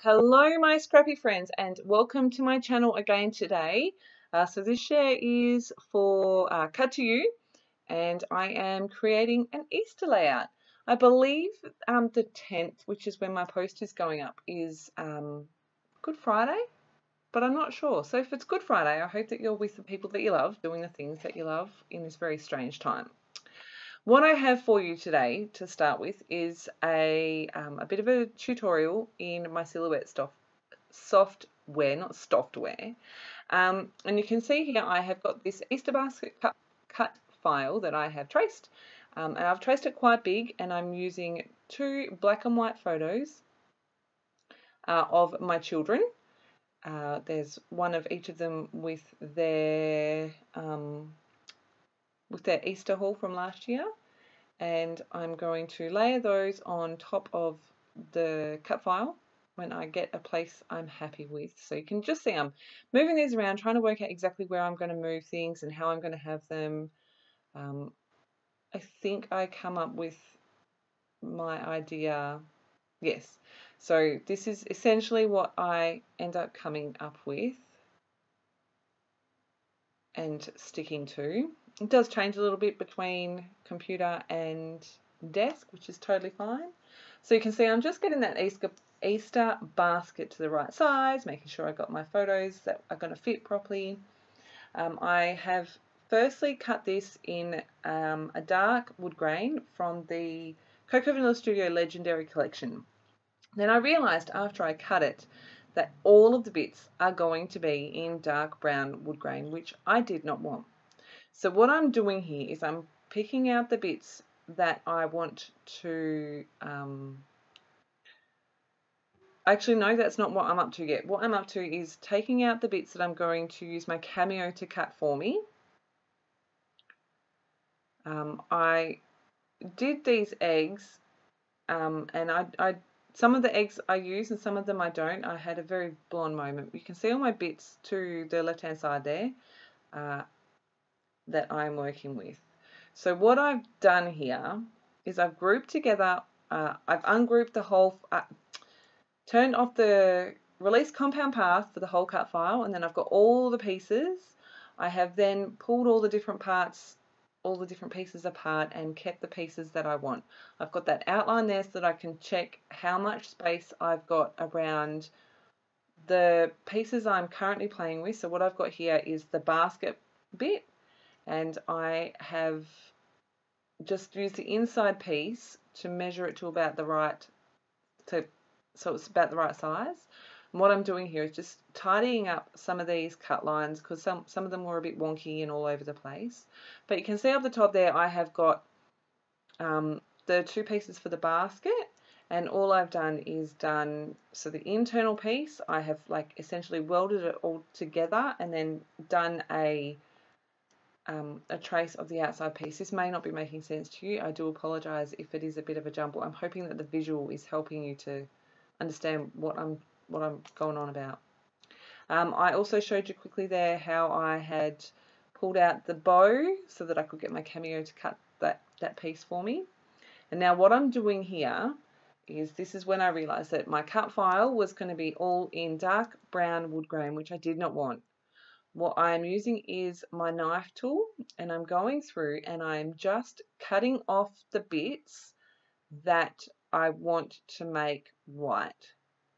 Hello my scrappy friends, and welcome to my channel again today. So this share is for CUT to YOU, and I am creating an Easter layout. I believe the 10th, which is when my post is going up, is Good Friday, but I'm not sure. So if it's Good Friday, I hope that you're with the people that you love, doing the things that you love in this very strange time. What I have for you today to start with is a bit of a tutorial in my Silhouette software. And you can see here I have got this Easter basket cut file that I have traced. And I've traced it quite big, and I'm using two black and white photos of my children. There's one of each of them with their Easter haul from last year, and I'm going to layer those on top of the cut file when I get a place I'm happy with. So you can just see I'm moving these around, trying to work out exactly where I'm going to move things and how I'm going to have them. I think I come up with my idea, yes. So this is essentially what I end up coming up with and sticking to. It does change a little bit between computer and desk, which is totally fine. So you can see I'm just getting that Easter basket to the right size, making sure I got my photos that are going to fit properly. I have firstly cut this in a dark wood grain from the Coco Vanilla Studio Legendary Collection. Then I realised after I cut it that all of the bits are going to be in dark brown wood grain, which I did not want. So what I'm doing here is I'm picking out the bits that I want to, actually no, that's not what I'm up to yet. What I'm up to is taking out the bits that I'm going to use my Cameo to cut for me. I did these eggs, and some of the eggs I use and some of them I don't. I had a very blonde moment. You can see all my bits to the left hand side there. That I'm working with. So what I've done here is I've grouped together, I've ungrouped the whole, turned off the release compound path for the whole cut file, and then I've got all the pieces. I have then pulled all the different parts, all the different pieces apart, and kept the pieces that I want. I've got that outline there so that I can check how much space I've got around the pieces I'm currently playing with. So what I've got here is the basket bit, and I have just used the inside piece to measure it to about the right, so it's about the right size. And what I'm doing here is just tidying up some of these cut lines, because some of them were a bit wonky and all over the place. But you can see up the top there I have got the two pieces for the basket, and all I've done is so the internal piece, I have like essentially welded it all together and then done a trace of the outside piece. This may not be making sense to you. I do apologise if it is a bit of a jumble. I'm hoping that the visual is helping you to understand what I'm going on about. I also showed you quickly there how I had pulled out the bow so that I could get my Cameo to cut that piece for me. And now what I'm doing here is this is when I realised that my cut file was going to be all in dark brown wood grain, which I did not want. What I'm using is my knife tool, and I'm going through and I'm just cutting off the bits that I want to make white.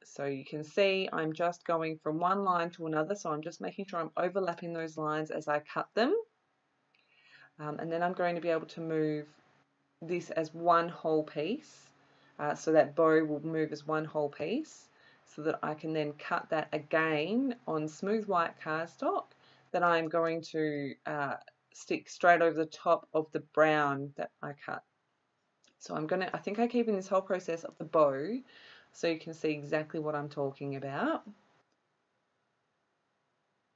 So you can see I'm just going from one line to another, so I'm just making sure I'm overlapping those lines as I cut them. And then I'm going to be able to move this as one whole piece, so that bow will move as one whole piece, so that I can then cut that again on smooth white cardstock that I'm going to stick straight over the top of the brown that I cut. So I think I keep in this whole process of the bow so you can see exactly what I'm talking about.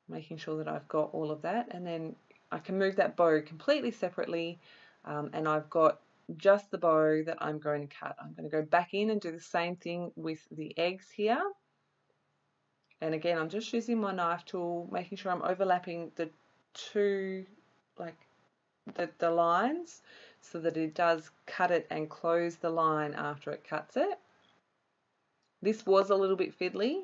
Making sure that I've got all of that, and then I can move that bow completely separately, and I've got just the bow that I'm going to cut. I'm going to go back in and do the same thing with the eggs here. And again, I'm just using my knife tool, making sure I'm overlapping the two, like the lines, so that it does cut it and close the line after it cuts it. This was a little bit fiddly,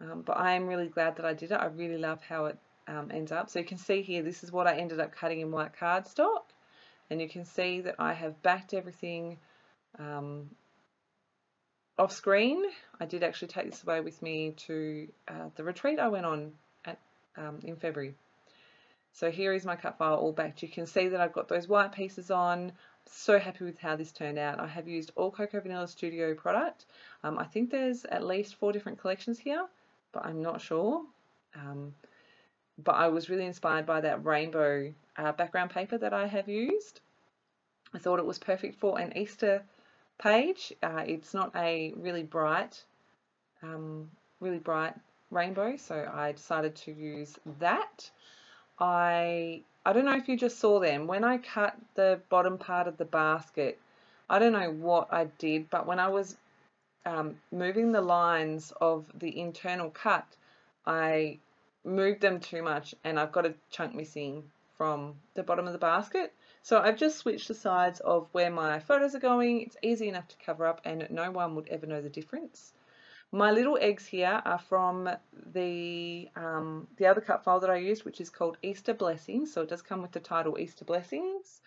but I am really glad that I did it. I really love how it ends up. So you can see here, this is what I ended up cutting in white cardstock, and you can see that I have backed everything off screen. I did actually take this away with me to the retreat I went on at, in February. So here is my cut file all backed. You can see that I've got those white pieces on. I'm so happy with how this turned out. I have used all Coco Vanilla Studio product. I think there's at least 4 different collections here, but I'm not sure. But I was really inspired by that rainbow background paper that I have used. I thought it was perfect for an Easter page. It's not a really bright rainbow, so I decided to use that. I don't know if you just saw them. When I cut the bottom part of the basket, I don't know what I did, but when I was moving the lines of the internal cut, I moved them too much and I've got a chunk missing from the bottom of the basket. So I've just switched the sides of where my photos are going. It's easy enough to cover up and no one would ever know the difference. My little eggs here are from the other cut file that I used, which is called Easter Blessings. So it does come with the title Easter Blessings,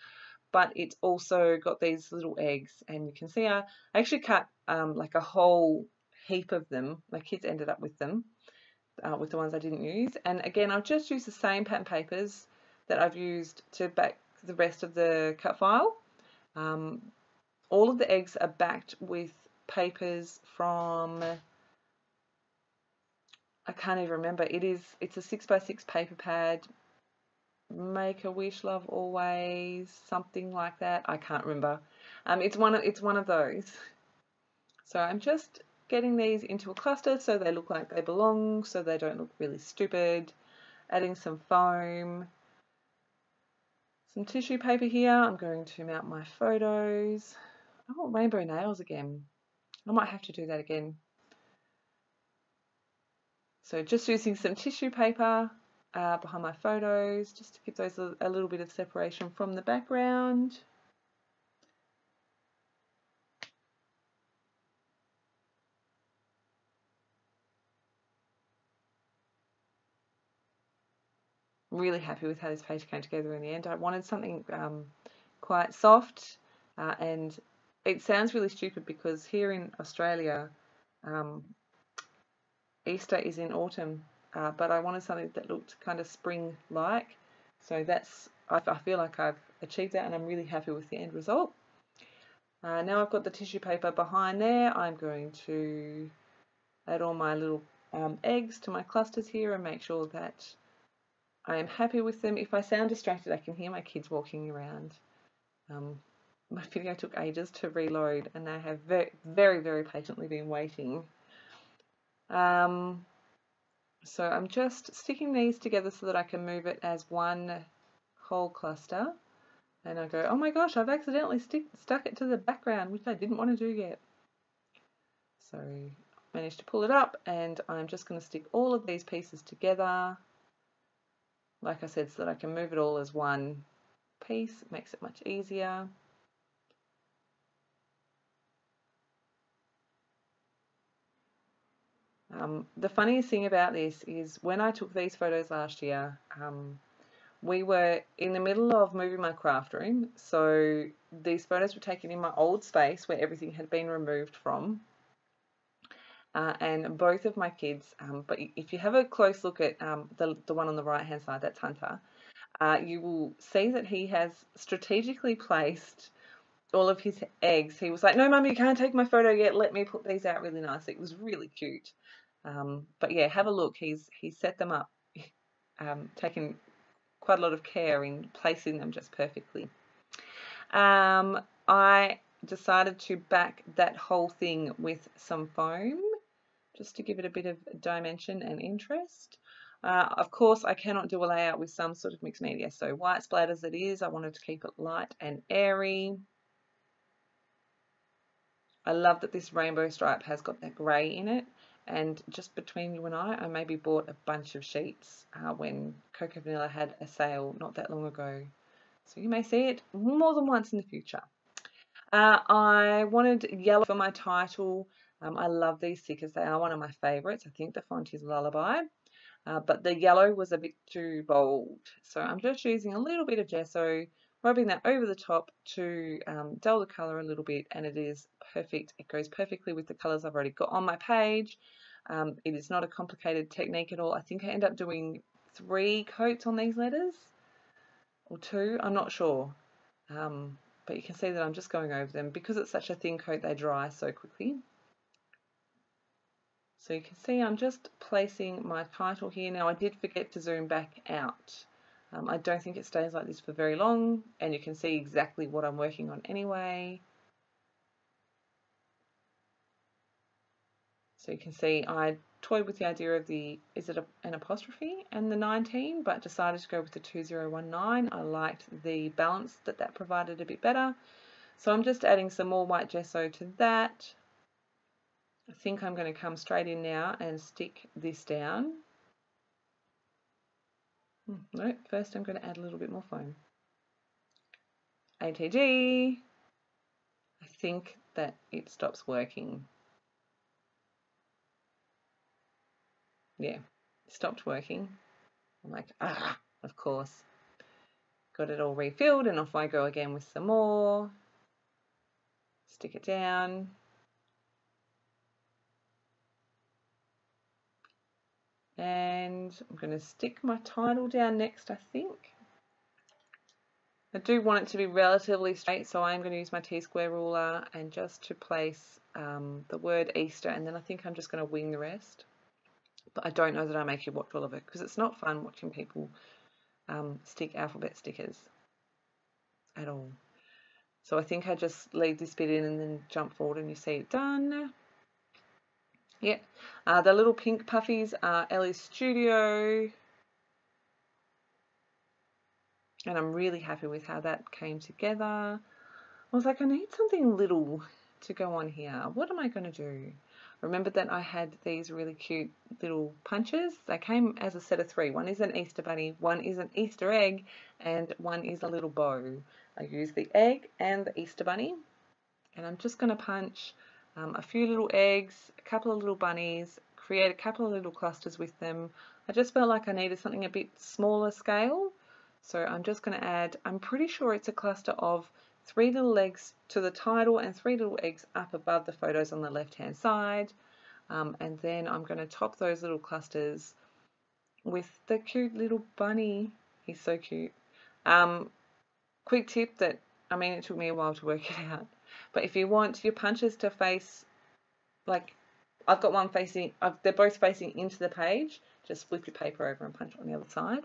but it's also got these little eggs. And you can see I actually cut like a whole heap of them. My kids ended up with them, with the ones I didn't use. And again, I've just used the same pattern papers that I've used to back the rest of the cut file. All of the eggs are backed with papers from... I can't even remember. It's a 6x6 paper pad. Make a wish, love always, something like that. I can't remember. It's one of those. So I'm just getting these into a cluster so they look like they belong, so they don't look really stupid. Adding some foam, some tissue paper here. I'm going to mount my photos. I want rainbow nails again. I might have to do that again. So just using some tissue paper behind my photos, just to give those a little bit of separation from the background. I'm really happy with how this page came together in the end. I wanted something quite soft, and it sounds really stupid because here in Australia, Easter is in autumn, but I wanted something that looked kind of spring-like. So that's, I feel like I've achieved that and I'm really happy with the end result. Now I've got the tissue paper behind there. I'm going to add all my little eggs to my clusters here and make sure that I am happy with them. If I sound distracted, I can hear my kids walking around. My video took ages to reload and they have very, very patiently been waiting. So I'm just sticking these together so that I can move it as one whole cluster, and I go, oh my gosh, I've accidentally stuck it to the background, which I didn't want to do yet. So I managed to pull it up, and I'm just going to stick all of these pieces together, like I said, so that I can move it all as one piece. It makes it much easier. The funniest thing about this is when I took these photos last year, we were in the middle of moving my craft room. So these photos were taken in my old space where everything had been removed from. And both of my kids, but if you have a close look at the one on the right-hand side, that's Hunter, you will see that he has strategically placed all of his eggs. He was like, no, Mum, you can't take my photo yet. Let me put these out really nicely. It was really cute. But yeah, have a look. He's set them up, taken quite a lot of care in placing them just perfectly. I decided to back that whole thing with some foam just to give it a bit of dimension and interest. Of course, I cannot do a layout with some sort of mixed media. So white splat as it is, I wanted to keep it light and airy. I love that this rainbow stripe has got that grey in it. And just between you and I maybe bought a bunch of sheets when Coco Vanilla had a sale not that long ago. So you may see it more than once in the future. I wanted yellow for my title. I love these stickers. They are one of my favorites. I think the font is Lullaby, but the yellow was a bit too bold. So I'm just using a little bit of gesso, rubbing that over the top to dull the color a little bit, and it is perfect. It goes perfectly with the colors I've already got on my page. It is not a complicated technique at all. I think I end up doing 3 coats on these letters, or 2, I'm not sure. But you can see that I'm just going over them. Because it's such a thin coat, they dry so quickly. So you can see I'm just placing my title here. Now I did forget to zoom back out. I don't think it stays like this for very long, and you can see exactly what I'm working on anyway. So you can see I toyed with the idea of the, is it an apostrophe and the 19, but decided to go with the 2019. I liked the balance that that provided a bit better. So I'm just adding some more white gesso to that. I think I'm going to come straight in now and stick this down. Nope, first I'm going to add a little bit more foam. ATG. I think that it stops working. Yeah, stopped working. I'm like, ah, of course. Got it all refilled, and off I go again with some more. Stick it down. And I'm going to stick my title down next, I think. I do want it to be relatively straight, so I'm going to use my T-square ruler and just to place the word Easter, and then I think I'm just going to wing the rest. But I don't know that I make you watch all of it, because it's not fun watching people stick alphabet stickers at all. So I think I just leave this bit in and then jump forward and you see it done. Yeah, the little pink puffies are Ellie's Studio. And I'm really happy with how that came together. I was like, I need something little to go on here. What am I going to do? Remember that I had these really cute little punches. They came as a set of 3. One is an Easter bunny, one is an Easter egg, and one is a little bow. I used the egg and the Easter bunny. And I'm just going to punch a few little eggs, a couple of little bunnies, create a couple of little clusters with them. I just felt like I needed something a bit smaller scale. So I'm just going to add, I'm pretty sure it's a cluster of 3 little eggs to the title and 3 little eggs up above the photos on the left hand side, and then I'm going to top those little clusters with the cute little bunny. He's so cute. Quick tip that, I mean, it took me a while to work it out, but if you want your punches to face, like I've got one facing, they're both facing into the page, just flip your paper over and punch on the other side.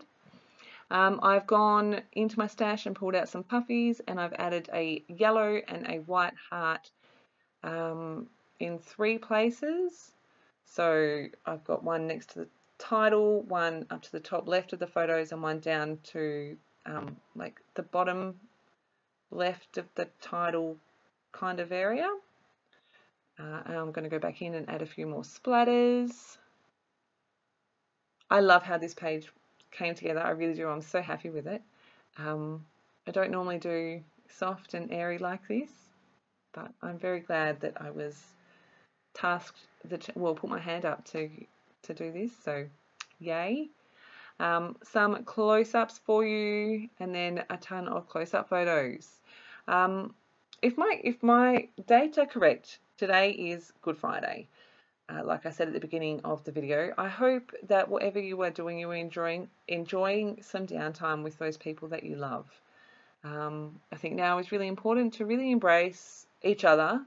I've gone into my stash and pulled out some puffies, and I've added a yellow and a white heart in 3 places. So I've got one next to the title, one up to the top left of the photos, and one down to like the bottom left of the title kind of area. And I'm going to go back in and add a few more splatters. I love how this page came together. I really do. I'm so happy with it. I don't normally do soft and airy like this, but I'm very glad that I was tasked, put my hand up to do this, so yay. Some close-ups for you, and then a ton of close-up photos. If my data correct, today is Good Friday. Like I said at the beginning of the video, I hope that whatever you are doing, you are enjoying some downtime with those people that you love. I think now it's really important to really embrace each other,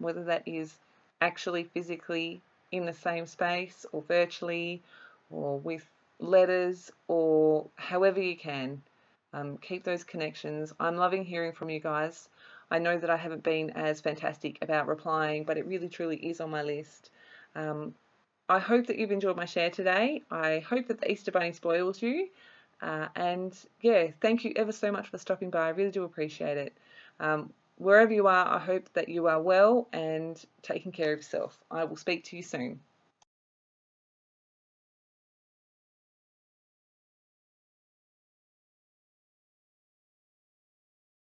whether that is actually physically in the same space or virtually or with letters or however you can. Keep those connections. I'm loving hearing from you guys. I know that I haven't been as fantastic about replying, but it really truly is on my list. I hope that you've enjoyed my share today. I hope that the Easter bunny spoils you. And yeah, thank you ever so much for stopping by. I really do appreciate it. Wherever you are, I hope that you are well and taking care of yourself. I will speak to you soon.